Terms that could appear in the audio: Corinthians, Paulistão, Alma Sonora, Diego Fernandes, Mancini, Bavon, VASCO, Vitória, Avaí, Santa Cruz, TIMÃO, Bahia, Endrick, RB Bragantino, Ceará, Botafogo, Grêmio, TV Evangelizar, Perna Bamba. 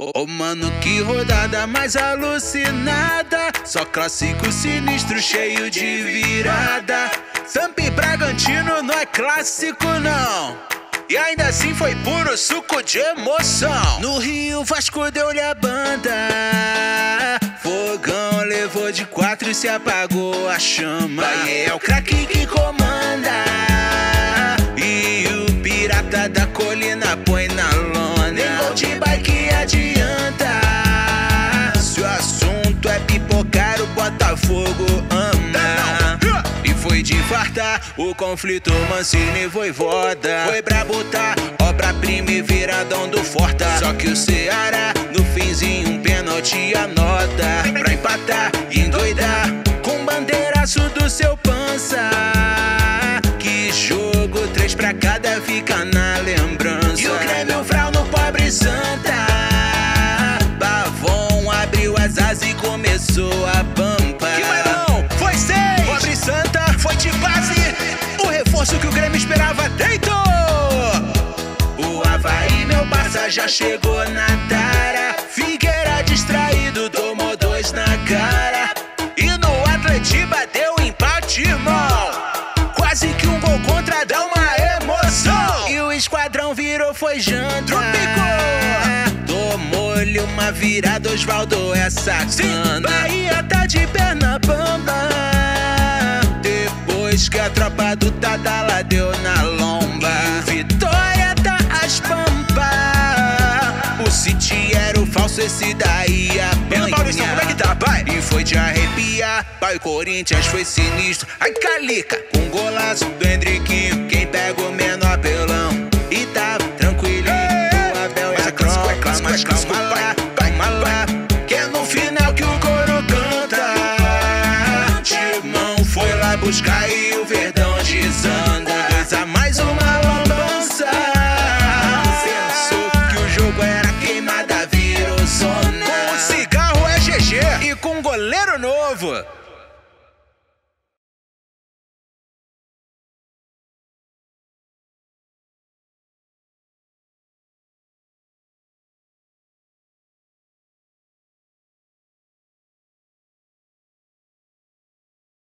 Ô, mano, que rodada mais alucinada. Só clássico sinistro, cheio de virada. RB Bragantino não é clássico, não. E ainda assim foi puro suco de emoção. No Rio, o Vasco deu-lhe a banda. Fogão levou de 4 e se apagou a chama. Bahia é o craque que comanda. E o pirata da colina põe na lona. Nem gol de bike adianta. Se o assunto é pipocar, o Botafogo ama. E foi de fartar o conflito, Mancini voivoda. Foi pra botar obra-prima e viradão do Forta. Só que o Ceará no finzinho um pênalti anota. Pra empatar e endoidar com bandeiraço do seu pança. Que jogo, 3 pra cada, fica na lembrança. E o Grêmio Frau no pobre Santa. Bavon abriu as asas e começou a pampa. Que balão, foi 6. Pobre Santa foi de base. O reforço que o Grêmio esperava deitou. O Avaí, meu parça, já chegou na tara. Figueira distraído, tomou 2 na cara. E no Atlético bateu empate, irmão. Quase que um gol contra dá uma emoção. E o esquadrão virou, foi janta. Tomou-lhe uma virada, Osvaldo é sacana. Sim, Bahia tá de perna bamba. Depois que a tropa do Tadala deu na lomba. Vitória tá às pampas. O City era o falso, esse daí apanha. E no Paulistão, como é que tá, pai? E foi de arrepiar, pai, o Corinthians foi sinistro. Ai, calica, com golaço do Endrick. Quem pega o menor pelão e tá tranquilo. O Abel é clássico, é clássico, é clássico. Calma lá, que é no final que o coro canta. Timão foi lá buscar e o Verdão desanda. Coisa mais uma lambança. Pensou que o jogo era queimada, virou zona. Com o cigarro é GG e com goleiro novo.